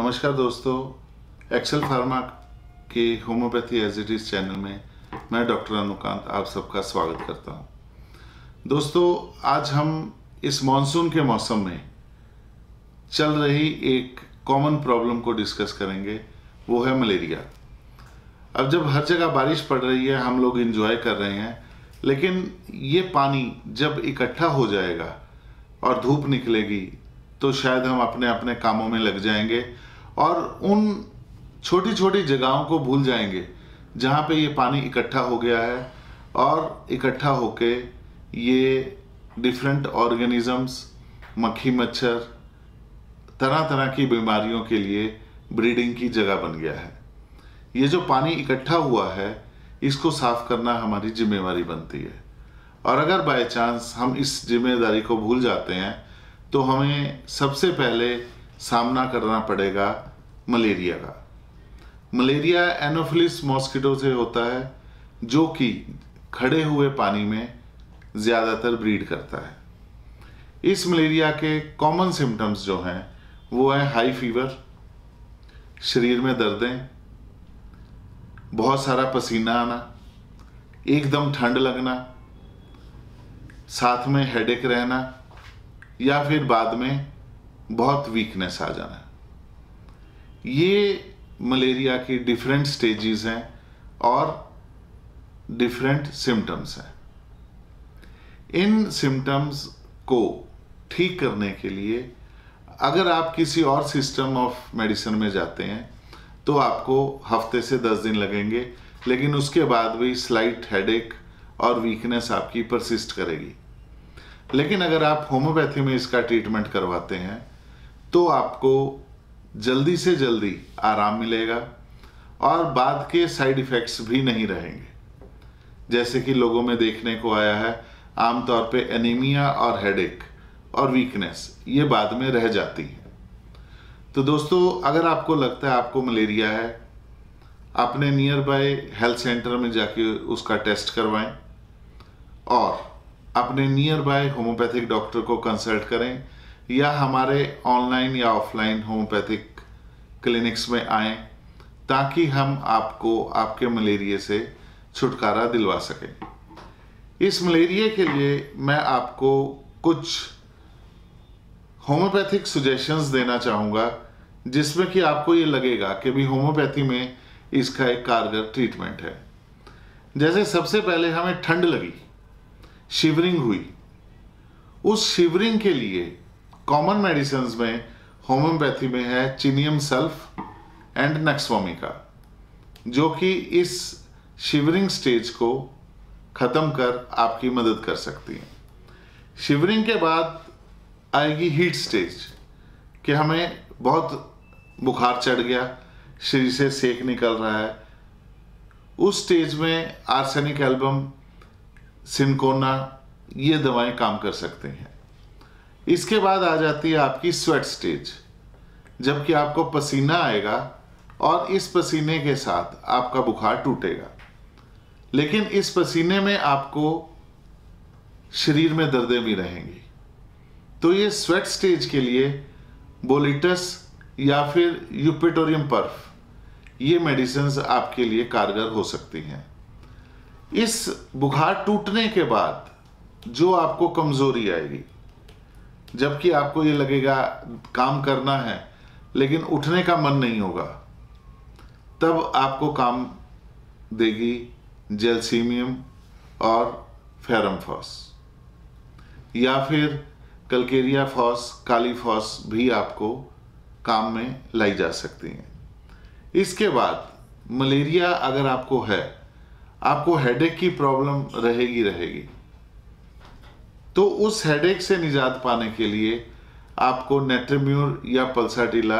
नमस्कार दोस्तों, Excel Pharma के homeopathy as it is channel में मैं डॉक्टर अनुकांत आप सबका स्वागत करता हूं। दोस्तों, आज हम इस मॉनसून के मौसम में चल रही एक कॉमन प्रॉब्लम को डिस्कस करेंगे, वो है मलेरिया। अब जब हर जगह बारिश पड़ रही है, हम लोग एंजॉय कर रहे हैं, लेकिन ये पानी जब इकट्ठा हो जाएगा और धूप निकलेगी तो शायद हम अपने अपने कामों में लग जाएंगे और उन छोटी छोटी जगहों को भूल जाएंगे जहाँ पे ये पानी इकट्ठा हो गया है और इकट्ठा होके ये डिफरेंट ऑर्गेनिजम्स, मक्खी मच्छर, तरह तरह की बीमारियों के लिए ब्रीडिंग की जगह बन गया है। ये जो पानी इकट्ठा हुआ है इसको साफ करना हमारी जिम्मेदारी बनती है, और अगर बाय चांस हम इस जिम्मेदारी को भूल जाते हैं तो हमें सबसे पहले सामना करना पड़ेगा मलेरिया का। मलेरिया एनोफिलिस मॉस्किटो से होता है जो कि खड़े हुए पानी में ज़्यादातर ब्रीड करता है। इस मलेरिया के कॉमन सिम्टम्स जो हैं वो है हाई फीवर, शरीर में दर्दें, बहुत सारा पसीना आना, एकदम ठंड लगना, साथ में हेडेक रहना, या फिर बाद में बहुत वीकनेस आ जाना। ये मलेरिया की डिफरेंट स्टेजेस हैं और डिफरेंट सिम्टम्स हैं। इन सिम्टम्स को ठीक करने के लिए अगर आप किसी और सिस्टम ऑफ मेडिसिन में जाते हैं तो आपको हफ्ते से 10 दिन लगेंगे, लेकिन उसके बाद भी स्लाइट हेडेक और वीकनेस आपकी परसिस्ट करेगी। लेकिन अगर आप होम्योपैथी में इसका ट्रीटमेंट करवाते हैं तो आपको जल्दी से जल्दी आराम मिलेगा और बाद के साइड इफ़ेक्ट्स भी नहीं रहेंगे, जैसे कि लोगों में देखने को आया है। आमतौर पे एनीमिया और हेडेक और वीकनेस ये बाद में रह जाती है। तो दोस्तों, अगर आपको लगता है आपको मलेरिया है, अपने नियर बाय हेल्थ सेंटर में जाके उसका टेस्ट करवाएं और अपने नियर बाय होम्योपैथिक डॉक्टर को कंसल्ट करें, या हमारे ऑनलाइन या ऑफलाइन होम्योपैथिक क्लिनिक्स में आएं ताकि हम आपको आपके मलेरिया से छुटकारा दिलवा सकें। इस मलेरिया के लिए मैं आपको कुछ होम्योपैथिक सुजेशंस देना चाहूँगा जिसमें कि आपको ये लगेगा कि भी होम्योपैथी में इसका एक कारगर ट्रीटमेंट है। जैसे सबसे पहले हमें ठंड लगी, शिवरिंग हुई, उस शिवरिंग के लिए कॉमन मेडिसिन्स में होम्योपैथी में है chininum sulph and nux vomica, जो कि इस शिवरिंग स्टेज को ख़त्म कर आपकी मदद कर सकती हैं। शिवरिंग के बाद आएगी हीट स्टेज, कि हमें बहुत बुखार चढ़ गया, शरीर से सेक निकल रहा है। उस स्टेज में आर्सेनिक एल्बम, सिंकोना, ये दवाएं काम कर सकते हैं। इसके बाद आ जाती है आपकी स्वेट स्टेज, जबकि आपको पसीना आएगा और इस पसीने के साथ आपका बुखार टूटेगा, लेकिन इस पसीने में आपको शरीर में दर्दें भी रहेंगी। तो ये स्वेट स्टेज के लिए बोलिटस या फिर यूपेटोरियम पर्फ, ये मेडिसिन्स आपके लिए कारगर हो सकती हैं। इस बुखार टूटने के बाद जो आपको कमज़ोरी आएगी, जबकि आपको ये लगेगा काम करना है लेकिन उठने का मन नहीं होगा, तब आपको काम देगी जेल्सीमियम और फेरम फॉस, या फिर कलकेरिया फॉस, काली फॉस भी आपको काम में लाई जा सकती हैं। इसके बाद मलेरिया अगर आपको है, आपको हेडेक की प्रॉब्लम रहेगी, तो उस हेडेक से निजात पाने के लिए आपको नेट्रम्यूर या pulsatilla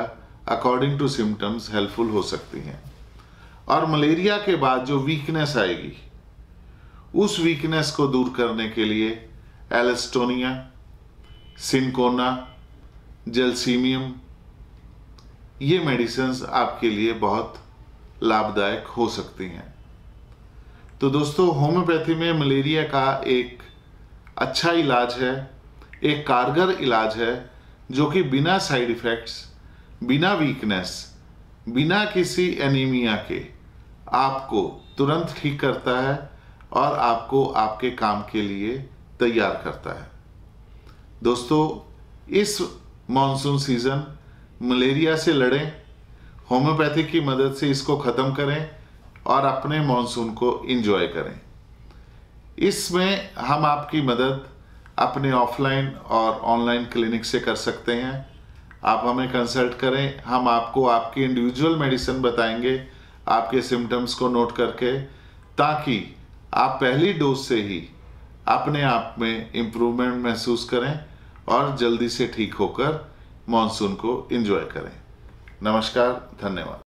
according to symptoms helpful हो सकती हैं। और मलेरिया के बाद जो वीकनेस आएगी, उस वीकनेस को दूर करने के लिए एलस्टोनिया, सिंकोना, जेल्सीमियम, ये मेडिसिन्स आपके लिए बहुत लाभदायक हो सकती हैं। तो दोस्तों, होम्योपैथी में मलेरिया का एक अच्छा इलाज है, एक कारगर इलाज है, जो कि बिना साइड इफ़ेक्ट्स बिना वीकनेस, बिना किसी एनीमिया के आपको तुरंत ठीक करता है और आपको आपके काम के लिए तैयार करता है। दोस्तों, इस मॉनसून सीज़न मलेरिया से लड़ें, होम्योपैथी की मदद से इसको ख़त्म करें और अपने मॉनसून को एंजॉय करें। इसमें हम आपकी मदद अपने ऑफलाइन और ऑनलाइन क्लिनिक से कर सकते हैं। आप हमें कंसल्ट करें, हम आपको आपकी इंडिविजुअल मेडिसिन बताएंगे आपके सिम्टम्स को नोट करके, ताकि आप पहली डोज से ही अपने आप में इम्प्रूवमेंट महसूस करें और जल्दी से ठीक होकर मॉनसून को एंजॉय करें। नमस्कार, धन्यवाद।